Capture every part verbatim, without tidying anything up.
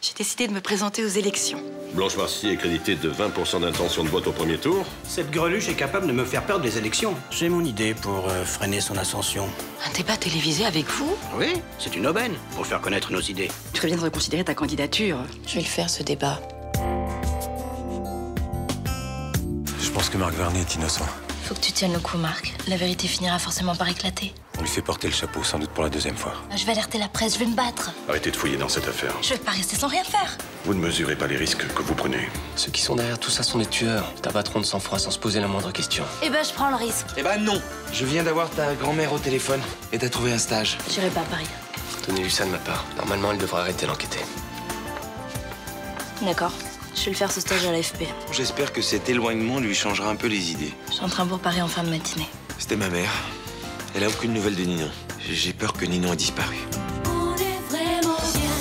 J'ai décidé de me présenter aux élections. Blanche Marcy est créditée de vingt pour cent d'intention de vote au premier tour. Cette greluche est capable de me faire perdre les élections. J'ai mon idée pour euh, freiner son ascension. Un débat télévisé avec vous? Oui, c'est une aubaine pour faire connaître nos idées. Tu ferais bien de reconsidérer ta candidature. Je vais le faire, ce débat. Je pense que Marc Vernet est innocent. Faut que tu tiennes le coup, Marc. La vérité finira forcément par éclater. On lui fait porter le chapeau, sans doute pour la deuxième fois. Je vais alerter la presse, je vais me battre. Arrêtez de fouiller dans cette affaire. Je vais pas rester sans rien faire. Vous ne mesurez pas les risques que vous prenez. Ceux qui sont derrière tout ça sont des tueurs. Ils t'abattront de sang-froid sans se poser la moindre question. Eh ben, je prends le risque. Eh ben, non. Je viens d'avoir ta grand-mère au téléphone et t'as trouvé un stage. J'irai pas à Paris. Donnez-lui ça de ma part. Normalement, elle devrait arrêter d'enquêter. D'accord. Je vais le faire, ce stage à l'A F P. J'espère que cet éloignement lui changera un peu les idées. Je suis en train pour Paris en fin de matinée. C'était ma mère. Elle a aucune nouvelle de Ninon. J'ai peur que Ninon ait disparu. On est vraiment bien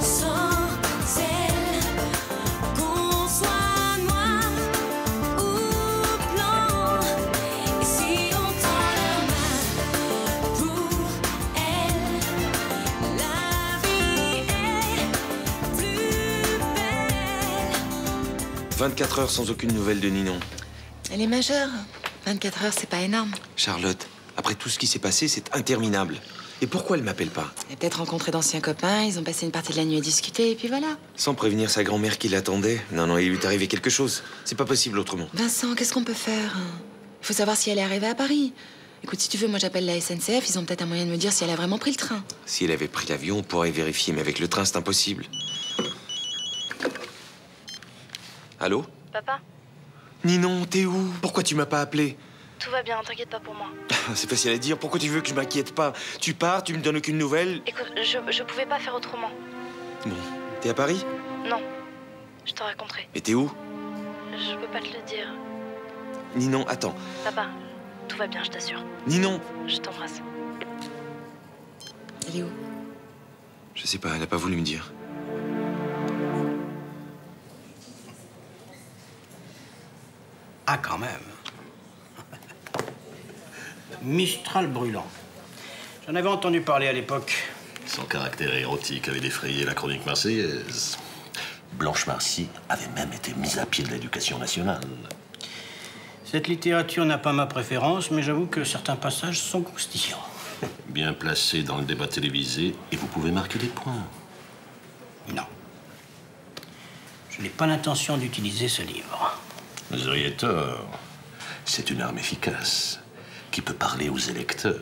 sans elle, qu'on soit noir ou blanc. Et si on tend la main pour elle, la vie est plus belle. vingt-quatre heures sans aucune nouvelle de Ninon. Elle est majeure. vingt-quatre heures, c'est pas énorme. Charlotte. Après tout ce qui s'est passé, c'est interminable. Et pourquoi elle m'appelle pas? Elle a peut-être rencontré d'anciens copains, ils ont passé une partie de la nuit à discuter, et puis voilà. Sans prévenir sa grand-mère qui l'attendait. Non, non, il lui est arrivé quelque chose. C'est pas possible autrement. Vincent, qu'est-ce qu'on peut faire? Faut savoir si elle est arrivée à Paris. Écoute, si tu veux, moi j'appelle la S N C F, ils ont peut-être un moyen de me dire si elle a vraiment pris le train. Si elle avait pris l'avion, on pourrait vérifier, mais avec le train, c'est impossible. Allô? Papa? Ninon, t'es où? Pourquoi tu m'as pas appelé? Tout va bien, t'inquiète pas pour moi. C'est facile à dire, pourquoi tu veux que je m'inquiète pas? Tu pars, tu me donnes aucune nouvelle. Écoute, je, je pouvais pas faire autrement. Bon, t'es à Paris? Non, je te raconterai. Et t'es où? Je peux pas te le dire. Ninon, attends. Papa, tout va bien, je t'assure. Ninon! Je t'embrasse. Elle est où? Je sais pas, elle a pas voulu me dire. Ah, quand même. Mistral brûlant. J'en avais entendu parler à l'époque. Son caractère érotique avait défrayé la chronique marseillaise. Blanche Marcy avait même été mise à pied de l'éducation nationale. Cette littérature n'a pas ma préférence, mais j'avoue que certains passages sont croustillants. Bien placé dans le débat télévisé, et vous pouvez marquer des points. Non. Je n'ai pas l'intention d'utiliser ce livre. Vous auriez tort. C'est une arme efficace. Qui peut parler aux électeurs.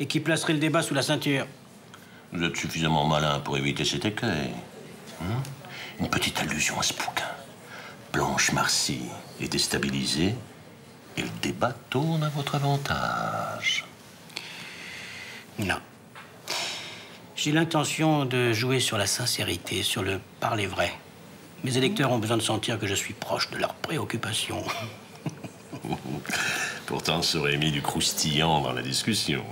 Et qui placerait le débat sous la ceinture. Vous êtes suffisamment malin pour éviter cet écueil. Hein? Une petite allusion à ce bouquin. Blanche Marcy est déstabilisée et le débat tourne à votre avantage. Non. J'ai l'intention de jouer sur la sincérité, sur le parler vrai. Mes électeurs ont besoin de sentir que je suis proche de leurs préoccupations. Pourtant, ça aurait mis du croustillant dans la discussion.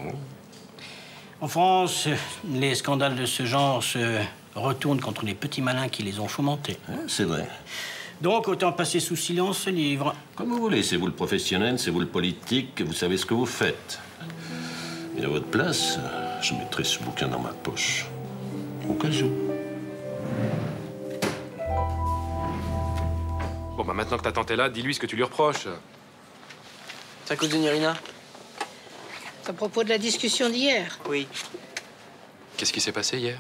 En France, les scandales de ce genre se retournent contre les petits malins qui les ont fomentés. Ah, c'est vrai. Donc, autant passer sous silence ce livre. Comme vous voulez, c'est vous le professionnel, c'est vous le politique, vous savez ce que vous faites. Mais à votre place, je mettrai ce bouquin dans ma poche. Au cas où. Bon, bah maintenant que ta tante est là, dis-lui ce que tu lui reproches. C'est à cause de Nirina? À propos de la discussion d'hier? Oui. Qu'est-ce qui s'est passé hier?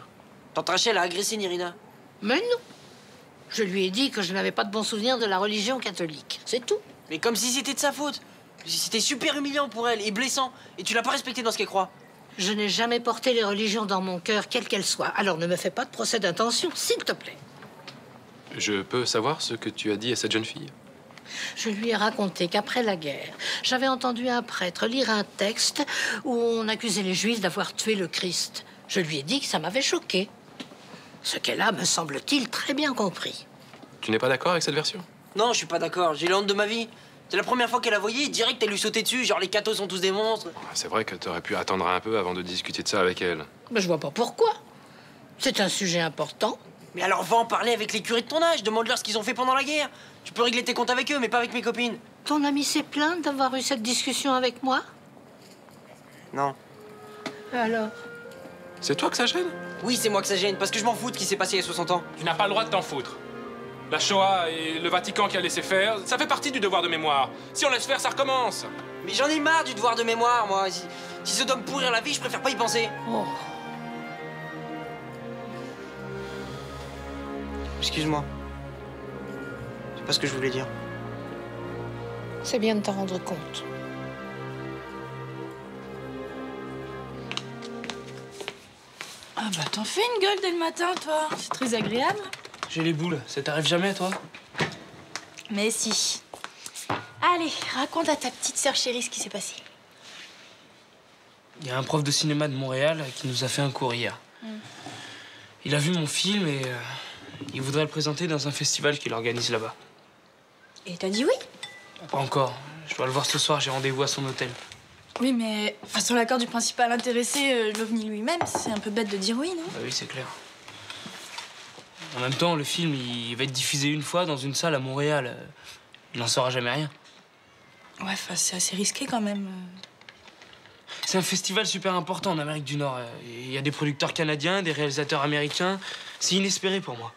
Tante Rachel a agressé Nirina. Mais non. Je lui ai dit que je n'avais pas de bons souvenirs de la religion catholique. C'est tout. Mais comme si c'était de sa faute. C'était super humiliant pour elle et blessant. Et tu l'as pas respectée dans ce qu'elle croit. Je n'ai jamais porté les religions dans mon cœur, quelles qu'elles soient. Alors ne me fais pas de procès d'intention, s'il te plaît. Je peux savoir ce que tu as dit à cette jeune fille? Je lui ai raconté qu'après la guerre, j'avais entendu un prêtre lire un texte où on accusait les Juifs d'avoir tué le Christ. Je lui ai dit que ça m'avait choqué. Ce qu'elle a, me semble-t-il, très bien compris. Tu n'es pas d'accord avec cette version? Non, je suis pas d'accord. J'ai la honte de ma vie. C'est la première fois qu'elle la voyait, direct, elle lui sautait dessus, genre les cathos sont tous des monstres. C'est vrai que t'aurais pu attendre un peu avant de discuter de ça avec elle. Mais je vois pas pourquoi. C'est un sujet important. Mais alors va en parler avec les curés de ton âge, demande-leur ce qu'ils ont fait pendant la guerre. Tu peux régler tes comptes avec eux, mais pas avec mes copines. Ton ami s'est plaint d'avoir eu cette discussion avec moi? Non. Alors? C'est toi que ça gêne? Oui, c'est moi que ça gêne, parce que je m'en fous de ce qui s'est passé il y a soixante ans. Tu n'as pas le droit de t'en foutre. La Shoah et le Vatican qui a laissé faire, ça fait partie du devoir de mémoire. Si on laisse faire, ça recommence. Mais j'en ai marre du devoir de mémoire, moi. Si, si ça doit me pourrir la vie, je préfère pas y penser. Oh. Excuse-moi. C'est pas ce que je voulais dire. C'est bien de t'en rendre compte. Ah bah t'en fais une gueule dès le matin, toi. C'est très agréable. J'ai les boules. Ça t'arrive jamais, toi? Mais si. Allez, raconte à ta petite sœur chérie ce qui s'est passé. Il y a un prof de cinéma de Montréal qui nous a fait un cours hier. Mm. Il a vu mon film et euh, il voudrait le présenter dans un festival qu'il organise là-bas. Et t'as dit oui? Pas encore. Je dois le voir ce soir, j'ai rendez-vous à son hôtel. Oui, mais enfin, sans l'accord du principal intéressé, euh, l'OVNI lui-même, c'est un peu bête de dire oui, non? Bah oui, c'est clair. En même temps, le film, il va être diffusé une fois dans une salle à Montréal. Il n'en saura jamais rien. Ouais, enfin, c'est assez risqué quand même. C'est un festival super important en Amérique du Nord. Il y a des producteurs canadiens, des réalisateurs américains. C'est inespéré pour moi.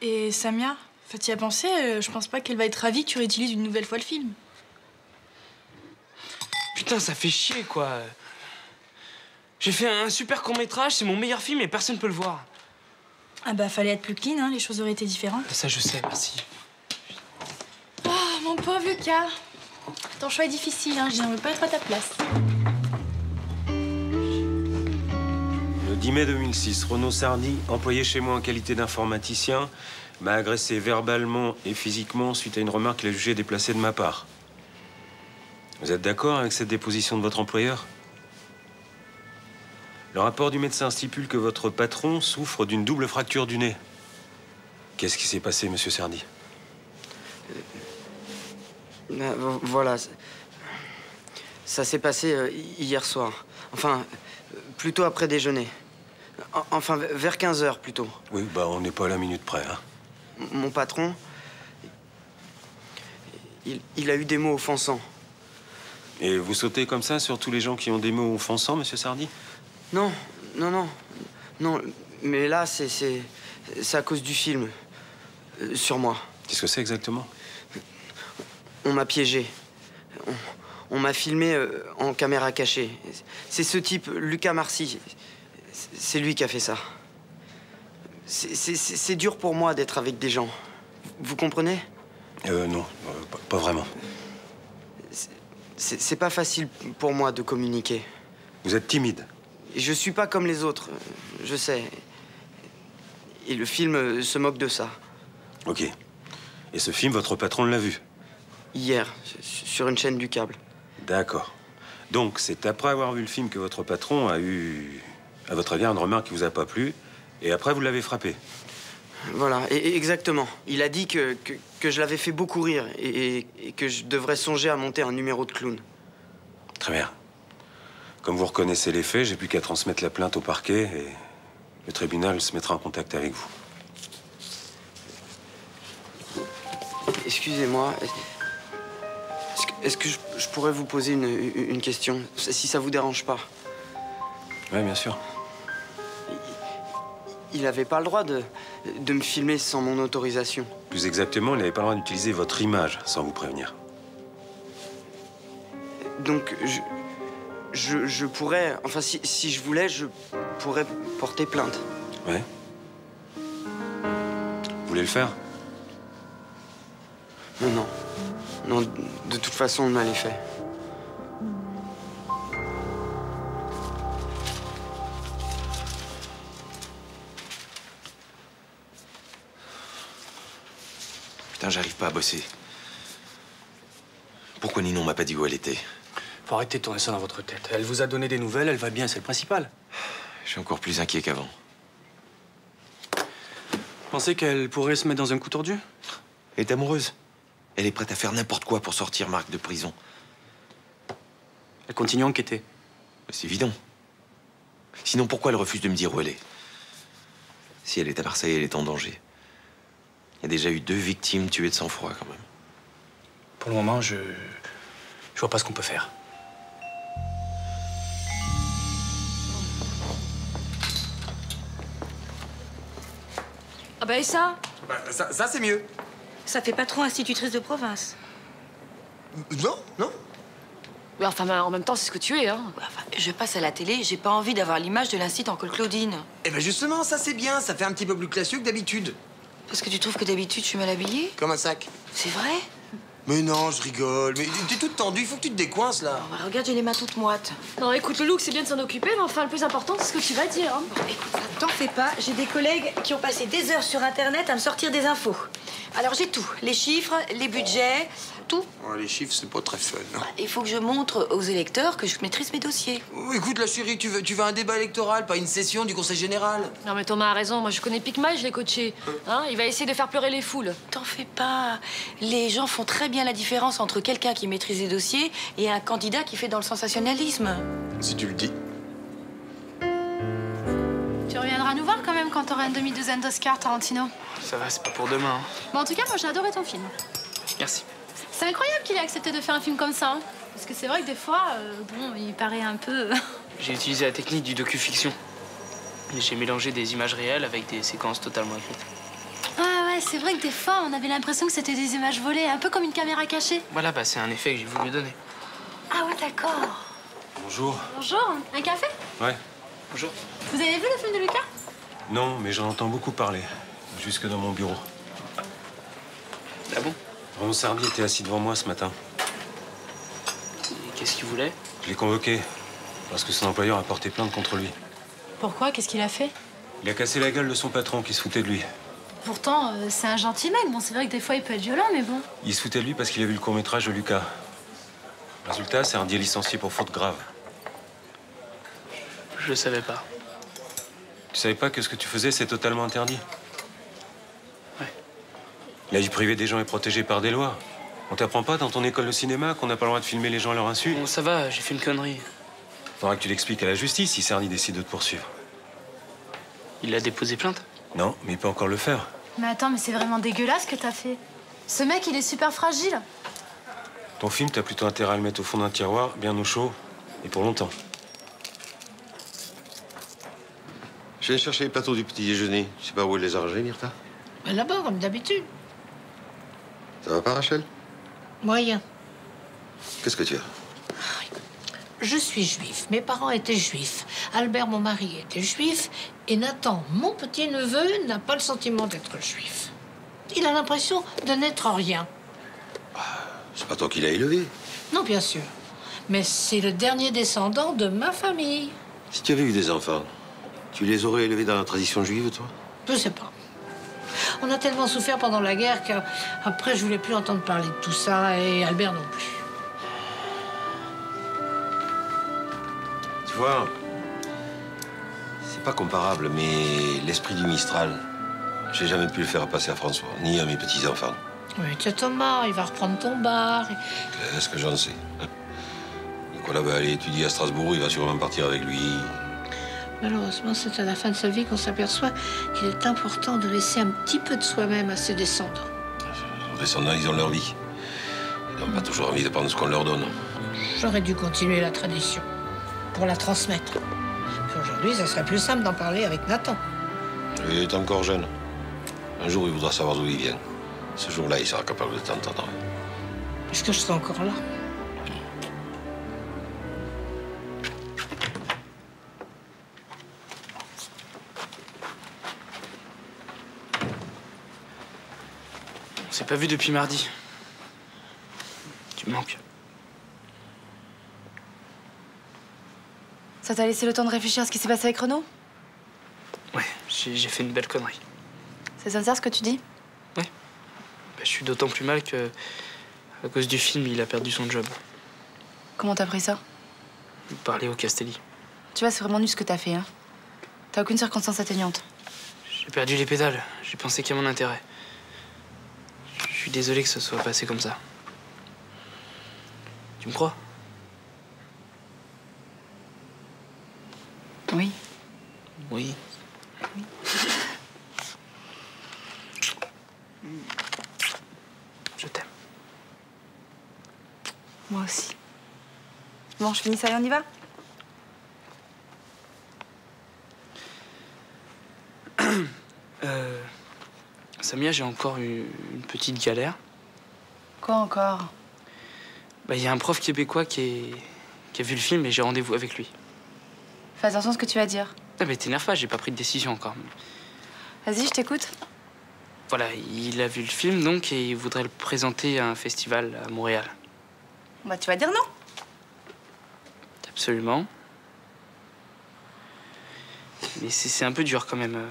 Et Samia? Enfin, t'y as pensé, je pense pas qu'elle va être ravie que tu réutilises une nouvelle fois le film. Putain, ça fait chier, quoi. J'ai fait un super court-métrage, c'est mon meilleur film et personne peut le voir. Ah bah, fallait être plus clean, hein, les choses auraient été différentes. Ça, je sais, merci. Oh, mon pauvre Lucas. Ton choix est difficile, hein, je ne veux pas être à ta place. Le dix mai deux mille six, Renaud Sardi, employé chez moi en qualité d'informaticien, m'a agressé verbalement et physiquement suite à une remarque qu'il a jugée déplacée de ma part. Vous êtes d'accord avec cette déposition de votre employeur? Le rapport du médecin stipule que votre patron souffre d'une double fracture du nez. Qu'est-ce qui s'est passé, monsieur Sardi? euh, Voilà. Ça s'est passé euh, hier soir. Enfin, plutôt après déjeuner. Enfin, vers quinze heures plutôt. Oui, bah on n'est pas à la minute près, hein. Mon patron, il, il a eu des mots offensants. Et vous sautez comme ça sur tous les gens qui ont des mots offensants, monsieur Sardi? Non, non, non. Non, mais là, c'est c'est à cause du film. Euh, sur moi. Qu'est-ce que c'est exactement? On m'a piégé. On, on m'a filmé euh, en caméra cachée. C'est ce type, Lucas Marcy. C'est lui qui a fait ça. C'est dur pour moi d'être avec des gens. Vous comprenez? Euh, non, euh, pas, pas vraiment. C'est pas facile pour moi de communiquer. Vous êtes timide. Je suis pas comme les autres, je sais. Et le film se moque de ça. Ok. Et ce film, votre patron l'a vu? Hier, sur une chaîne du câble. D'accord. Donc, c'est après avoir vu le film que votre patron a eu, à votre égard, une remarque qui vous a pas plu, et après, vous l'avez frappé. Voilà, et, et exactement. Il a dit que, que, que je l'avais fait beaucoup rire et, et, et que je devrais songer à monter un numéro de clown. Très bien. Comme vous reconnaissez les faits, j'ai plus qu'à transmettre la plainte au parquet et le tribunal se mettra en contact avec vous. Excusez-moi, est-ce que, est-ce que je, je pourrais vous poser une, une question, si ça vous dérange pas? Oui, bien sûr. Il n'avait pas le droit de, de me filmer sans mon autorisation. Plus exactement, il n'avait pas le droit d'utiliser votre image sans vous prévenir. Donc, je, je, je pourrais... Enfin, si, si je voulais, je pourrais porter plainte. Ouais. Vous voulez le faire? Non, non. Non, de toute façon, on a les faits. J'arrive pas à bosser. Pourquoi Ninon m'a pas dit où elle était? Faut arrêter de tourner ça dans votre tête. Elle vous a donné des nouvelles, elle va bien, c'est le principal. Je suis encore plus inquiet qu'avant. Pensez qu'elle pourrait se mettre dans un coup tordu? Elle est amoureuse. Elle est prête à faire n'importe quoi pour sortir Marc de prison. Elle continue à enquêter. C'est évident. Sinon, pourquoi elle refuse de me dire où elle est? Si elle est à Marseille, elle est en danger. Il y a déjà eu deux victimes tuées de sang-froid, quand même. Pour le moment, je... je vois pas ce qu'on peut faire. Ah bah et ça? Bah, ça, ça c'est mieux. Ça fait pas trop institutrice de province. Non, non. Oui, enfin, en même temps, c'est ce que tu es, hein. Ouais, enfin, je passe à la télé, j'ai pas envie d'avoir l'image de l'incite en col Claudine. Eh ben justement, ça c'est bien, ça fait un petit peu plus classieux que d'habitude. Parce que tu trouves que d'habitude, je suis mal habillée? Comme un sac. C'est vrai? Mais non, je rigole. Mais t'es toute tendue, il faut que tu te décoinces, là. Oh, bah, regarde, j'ai les mains toutes moites. Non, écoute, le look, c'est bien de s'en occuper, mais enfin, le plus important, c'est ce que tu vas dire, hein. Bon, écoute, t'en fais pas, j'ai des collègues qui ont passé des heures sur Internet à me sortir des infos. Alors, j'ai tout. Les chiffres, les budgets, tout. Ouais, les chiffres, c'est pas très fun. Hein. Bah, il faut que je montre aux électeurs que je maîtrise mes dossiers. Oh, écoute, la chérie, tu veux, tu veux un débat électoral, pas une session du Conseil Général. Non, mais Thomas a raison. Moi, je connais Piquemal, je l'ai coaché. Hein, il va essayer de faire pleurer les foules. T'en fais pas. Les gens font très bien la différence entre quelqu'un qui maîtrise les dossiers et un candidat qui fait dans le sensationnalisme. Si tu le dis. Tu reviendras nous voir quand même quand t'auras une demi-douzaine d'Oscars, Tarantino. Ça va, c'est pas pour demain. Hein. Bon, en tout cas, moi j'ai adoré ton film. Merci. C'est incroyable qu'il ait accepté de faire un film comme ça. Hein. Parce que c'est vrai que des fois, euh, bon, il paraît un peu... J'ai utilisé la technique du docu-fiction. J'ai mélangé des images réelles avec des séquences totalement écrites. C'est vrai que des fois, on avait l'impression que c'était des images volées, un peu comme une caméra cachée. Voilà, bah c'est un effet que j'ai voulu donner. Ah ouais, d'accord. Bonjour. Bonjour. Un café? Ouais. Bonjour. Vous avez vu le film de Lucas? Non, mais j'en entends beaucoup parler, jusque dans mon bureau. Ah bon? Renaud Sardi était assis devant moi ce matin. Qu'est-ce qu'il voulait? Je l'ai convoqué, parce que son employeur a porté plainte contre lui. Pourquoi? Qu'est-ce qu'il a fait? Il a cassé la gueule de son patron qui se foutait de lui. Pourtant, euh, c'est un gentil mec. Bon, c'est vrai que des fois, il peut être violent, mais bon. Il se foutait de lui parce qu'il a vu le court-métrage de Lucas. Résultat, c'est un dia licencié pour faute grave. Je savais pas. Tu savais pas que ce que tu faisais, c'est totalement interdit? Ouais. La vie privée des gens est protégée par des lois. On t'apprend pas dans ton école de cinéma qu'on n'a pas le droit de filmer les gens à leur insu? Bon, ça va, j'ai fait une connerie. Faudra que tu l'expliques à la justice si Sardi décide de te poursuivre. Il a déposé plainte? Non, mais il peut encore le faire. Mais attends, mais c'est vraiment dégueulasse ce que t'as fait. Ce mec, il est super fragile. Ton film, t'as plutôt intérêt à le mettre au fond d'un tiroir, bien au chaud, et pour longtemps. Je vais chercher les plateaux du petit déjeuner. Je sais pas où elle les a rangés, Myrtha. Ben là-bas, comme d'habitude. Ça va pas, Rachel? Moyen. Qu'est-ce que tu as? Je suis juif. Mes parents étaient juifs. Albert, mon mari, était juif. Et Nathan, mon petit-neveu, n'a pas le sentiment d'être juif. Il a l'impression de n'être rien. C'est pas toi qui l'as élevé. Non, bien sûr. Mais c'est le dernier descendant de ma famille. Si tu avais eu des enfants, tu les aurais élevés dans la tradition juive, toi? Je sais pas. On a tellement souffert pendant la guerre qu'après, je voulais plus entendre parler de tout ça, et Albert non plus. Tu vois... Pas comparable, mais l'esprit du Mistral, j'ai jamais pu le faire passer à François, ni à mes petits-enfants. Oui, tiens Thomas, il va reprendre ton bar. Qu'est-ce que j'en sais? Nicolas va aller étudier à Strasbourg, il va sûrement partir avec lui. Malheureusement, c'est à la fin de sa vie qu'on s'aperçoit qu'il est important de laisser un petit peu de soi-même à ses descendants. Les descendants, ils ont leur vie. Ils n'ont pas toujours envie de prendre ce qu'on leur donne. J'aurais dû continuer la tradition, pour la transmettre. Aujourd'hui, ça serait plus simple d'en parler avec Nathan. Il est encore jeune. Un jour, il voudra savoir d'où il vient. Ce jour-là, il sera capable de t'entendre. Est-ce que je serai encore là? On s'est pas vu depuis mardi. Tu me manques. Ça t'a laissé le temps de réfléchir à ce qui s'est passé avec Renaud? Ouais, j'ai fait une belle connerie. C'est sincère ce que tu dis? Ouais. Bah, je suis d'autant plus mal que, à cause du film, il a perdu son job. Comment t'as pris ça? Parler au Castelli. Tu vois, c'est vraiment nul ce que t'as fait, hein. T'as aucune circonstance atténuante. J'ai perdu les pédales. J'ai pensé qu'à mon intérêt. Je suis désolé que ça soit passé comme ça. Tu me crois? Oui. Oui. Oui. Je t'aime. Moi aussi. Bon, je finis ça et on y va? euh... Samia, j'ai encore eu une petite galère. Quoi encore? Bah, il y a un prof québécois qui, est... qui a vu le film et j'ai rendez-vous avec lui. Fais attention à ce que tu vas dire. Non, mais t'énerve pas, j'ai pas pris de décision encore. Vas-y, je t'écoute. Voilà, il a vu le film, donc, et il voudrait le présenter à un festival à Montréal. Bah, tu vas dire non. Absolument. Mais c'est un peu dur, quand même.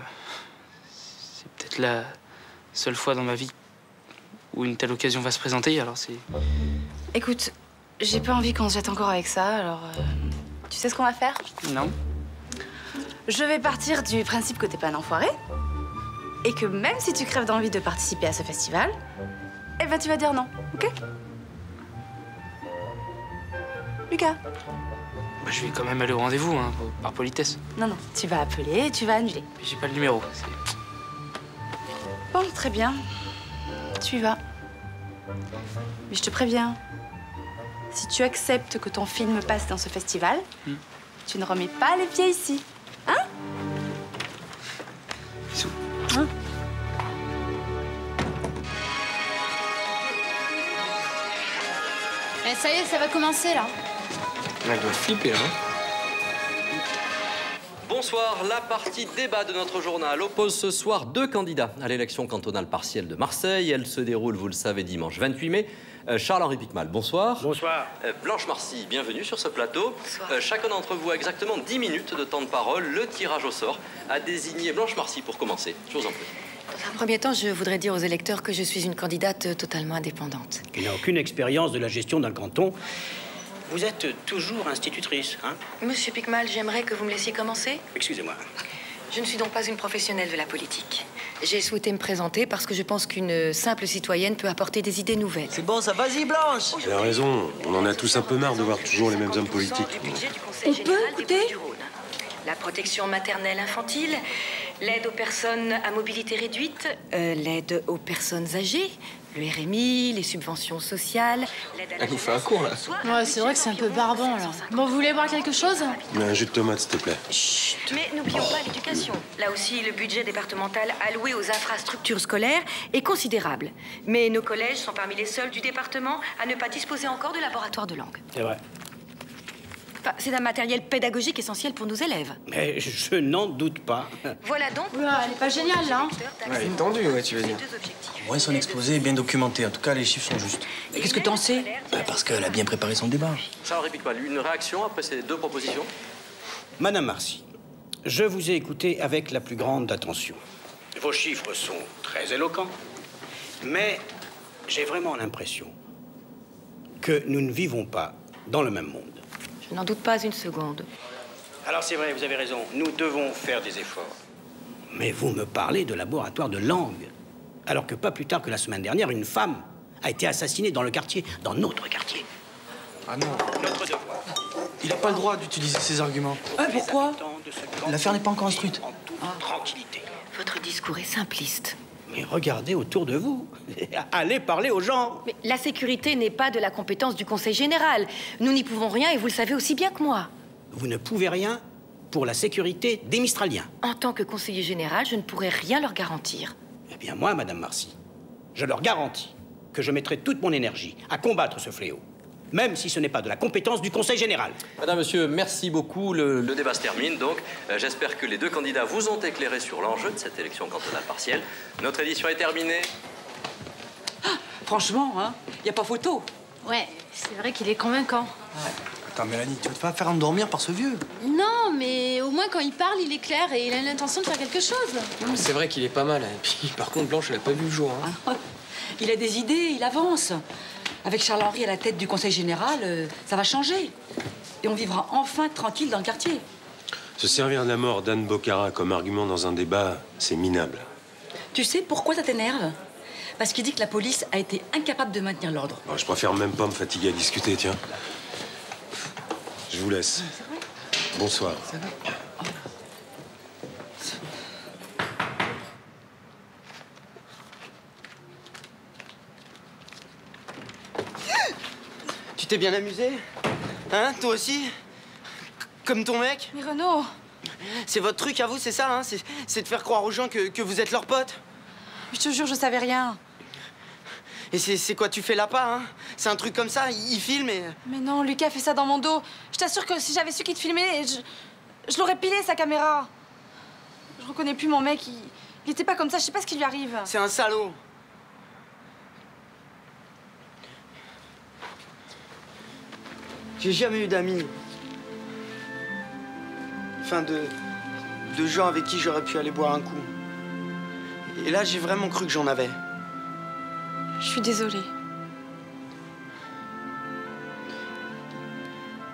C'est peut-être la seule fois dans ma vie où une telle occasion va se présenter, alors c'est... Écoute, j'ai pas envie qu'on se jette encore avec ça, alors... Euh, tu sais ce qu'on va faire? Non. Je vais partir du principe que t'es pas un enfoiré, et que même si tu crèves d'envie de participer à ce festival, eh ben tu vas dire non, ok? Lucas? Bah, je vais quand même aller au rendez-vous, hein, par politesse. Non, non, tu vas appeler et tu vas annuler. Mais j'ai pas le numéro. Bon, très bien. Tu y vas. Mais je te préviens, si tu acceptes que ton film passe dans ce festival, mmh. tu ne remets pas les pieds ici. Hein? Bisous. Hein? Eh, ça y est, ça va commencer, là. Elle doit flipper, hein. Bonsoir, la partie débat de notre journal oppose ce soir deux candidats à l'élection cantonale partielle de Marseille. Elle se déroule, vous le savez, dimanche vingt-huit mai. Euh, Charles-Henri Piquemal, bonsoir. Bonsoir. Euh, Blanche Marcy, bienvenue sur ce plateau. Bonsoir. Euh, chacun d'entre vous a exactement dix minutes de temps de parole. Le tirage au sort a désigné Blanche Marcy pour commencer. Je vous en prie. Dans un premier temps, je voudrais dire aux électeurs que je suis une candidate totalement indépendante. Qui n'a aucune expérience de la gestion d'un canton. Vous êtes toujours institutrice, hein? Monsieur Piquemal, j'aimerais que vous me laissiez commencer. Excusez-moi. Je ne suis donc pas une professionnelle de la politique. J'ai souhaité me présenter parce que je pense qu'une simple citoyenne peut apporter des idées nouvelles. C'est bon, ça, vas-y, Blanche. Elle a raison, on en a tous un peu marre de voir toujours les mêmes hommes politiques. On peut écouter? La protection maternelle infantile, l'aide aux personnes à mobilité réduite, euh, l'aide aux personnes âgées, le R M I, les subventions sociales... Elle nous fait un cours, là. Ouais, c'est vrai que c'est un peu barbant, là. Bon, vous voulez boire quelque chose? Un jus de tomate, s'il te plaît. Chut. Mais n'oublions oh. pas l'éducation. Là aussi, le budget départemental alloué aux infrastructures scolaires est considérable. Mais nos collèges sont parmi les seuls du département à ne pas disposer encore de laboratoire de langue. C'est vrai. C'est un matériel pédagogique essentiel pour nos élèves. Mais je n'en doute pas. Voilà donc... Oula, elle n'est pas géniale, là. Ouais, elle est tendue, ouais, tu veux dire. Ouais, son exposé est bien documenté. En tout cas, les chiffres sont justes. Et qu'est-ce que t'en sais? Bah, parce qu'elle a bien préparé son débat. Ça ne réplique pas. Une réaction après ces deux propositions? Madame Marcy, je vous ai écouté avec la plus grande attention. Vos chiffres sont très éloquents. Mais j'ai vraiment l'impression que nous ne vivons pas dans le même monde. Je n'en doute pas une seconde. Alors c'est vrai, vous avez raison, nous devons faire des efforts. Mais vous me parlez de laboratoire de langue, alors que pas plus tard que la semaine dernière, une femme a été assassinée dans le quartier, dans notre quartier. Ah non. Notre devoir. Il n'a pas le droit d'utiliser ces arguments. Ah, pourquoi? L'affaire n'est pas encore instruite. En toute ah. tranquillité. Votre discours est simpliste. Mais regardez autour de vous. Allez parler aux gens. Mais la sécurité n'est pas de la compétence du Conseil Général. Nous n'y pouvons rien et vous le savez aussi bien que moi. Vous ne pouvez rien pour la sécurité des Mistraliens. En tant que conseiller général, je ne pourrai rien leur garantir. Eh bien moi, Madame Marcy, je leur garantis que je mettrai toute mon énergie à combattre ce fléau. Même si ce n'est pas de la compétence du Conseil Général. Madame, monsieur, merci beaucoup. Le, le débat se termine, donc. Euh, J'espère que les deux candidats vous ont éclairé sur l'enjeu de cette élection cantonale partielle. Notre édition est terminée. Ah, franchement, hein, y a pas photo. Ouais, c'est vrai qu'il est convaincant. Ouais. Attends, Mélanie, tu vas te pas faire endormir par ce vieux. Non, mais au moins, quand il parle, il est clair et il a l'intention de faire quelque chose. Mmh. C'est vrai qu'il est pas mal. Hein. Puis, par contre, Blanche, elle a pas vu le jour. Hein. Ah, ouais. Il a des idées, il avance. Avec Charles-Henri à la tête du Conseil Général, euh, ça va changer. Et on vivra enfin tranquille dans le quartier. Se servir de la mort d'Anne Boccara comme argument dans un débat, c'est minable. Tu sais pourquoi ça t'énerve? Parce qu'il dit que la police a été incapable de maintenir l'ordre. Bon, je préfère même pas me fatiguer à discuter, tiens. Je vous laisse. Bonsoir. Ça va? Tu t'es bien amusé? Hein? Toi aussi? Comme ton mec? Mais Renaud... C'est votre truc à vous, c'est ça, hein? C'est de faire croire aux gens que, que vous êtes leur pote. Je te jure, je savais rien. Et c'est quoi tu fais là-bas, hein? C'est un truc comme ça, il filme et... Mais non, Lucas fait ça dans mon dos. Je t'assure que si j'avais su qu'il te filmait, je, je l'aurais pilé, sa caméra. Je reconnais plus mon mec, il... il était pas comme ça, je sais pas ce qui lui arrive. C'est un salaud. J'ai jamais eu d'amis. Enfin, de... de gens avec qui j'aurais pu aller boire un coup. Et là, j'ai vraiment cru que j'en avais. Je suis désolée.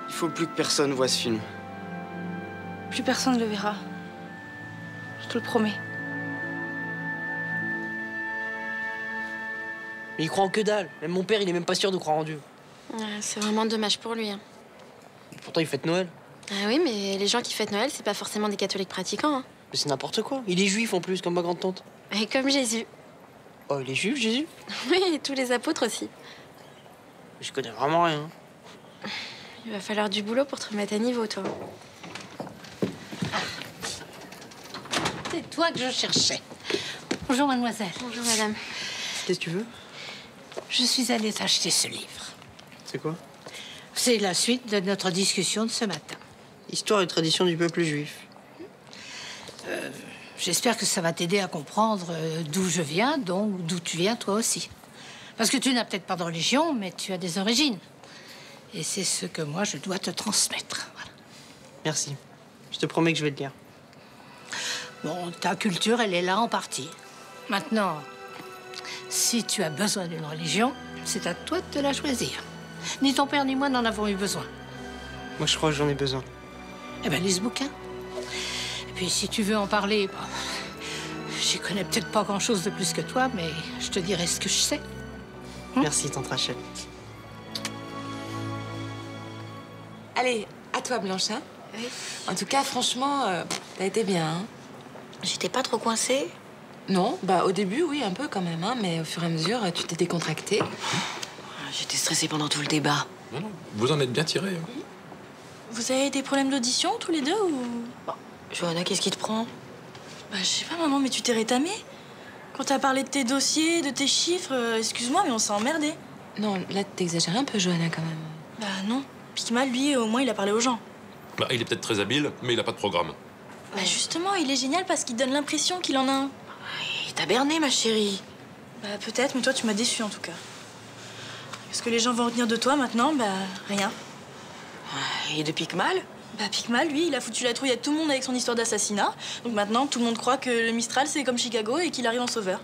Il faut plus que personne voit ce film. Plus personne ne le verra. Je te le promets. Mais il croit en que dalle. Même mon père, il est même pas sûr de croire en Dieu. Ouais, c'est vraiment dommage pour lui. Hein. Pourtant, il fête Noël. Ah oui, mais les gens qui fêtent Noël, c'est pas forcément des catholiques pratiquants. Hein. Mais c'est n'importe quoi. Il est juif en plus, comme ma grande-tante. Et comme Jésus. Oh, il est juif, Jésus? Oui, et tous les apôtres aussi. Je connais vraiment rien. Il va falloir du boulot pour te remettre à niveau, toi. C'est toi que je cherchais. Bonjour, mademoiselle. Bonjour, madame. Qu'est-ce que tu veux? Je suis allée t'acheter ce livre. C'est quoi? C'est la suite de notre discussion de ce matin. Histoire et tradition du peuple juif. Euh, J'espère que ça va t'aider à comprendre d'où je viens, donc d'où tu viens toi aussi. Parce que tu n'as peut-être pas de religion, mais tu as des origines. Et c'est ce que moi, je dois te transmettre. Voilà. Merci. Je te promets que je vais te lire. Bon, ta culture, elle est là en partie. Maintenant, si tu as besoin d'une religion, c'est à toi de la choisir. Ni ton père ni moi n'en avons eu besoin. Moi, je crois que j'en ai besoin. Eh ben, lis ce bouquin. Et puis, si tu veux en parler, bon, j'y connais peut-être pas grand-chose de plus que toi, mais je te dirai ce que je sais. Hum? Merci, tante Rachel. Allez, à toi, Blanche. Hein? Oui. En tout cas, franchement, euh, t'as été bien. Hein? J'étais pas trop coincée? Non, bah au début, oui, un peu quand même, hein, mais au fur et à mesure, tu t'es décontractée. J'étais stressée pendant tout le débat. Non, non, vous en êtes bien tirés. Hein. Vous avez des problèmes d'audition, tous les deux, ou... Bon, Johanna, qu'est-ce qui te prend? Bah, je sais pas, maman, mais tu t'es rétamée. Quand t'as parlé de tes dossiers, de tes chiffres, euh, excuse-moi, mais on s'est emmerdés. Non, là, t'exagères un peu, Johanna, quand même. Bah non. Piquemal, lui, au moins, il a parlé aux gens. Bah, il est peut-être très habile, mais il a pas de programme. Bah, justement, il est génial parce qu'il donne l'impression qu'il en a un. Il t'a berné, ma chérie. Bah, peut-être, mais toi, tu m'as déçue, en tout cas. Qu'est-ce que les gens vont retenir de toi maintenant? Bah, rien. Et de Piquemal? Bah, Piquemal, lui, il a foutu la trouille à tout le monde avec son histoire d'assassinat. Donc maintenant, tout le monde croit que le Mistral, c'est comme Chicago et qu'il arrive en sauveur.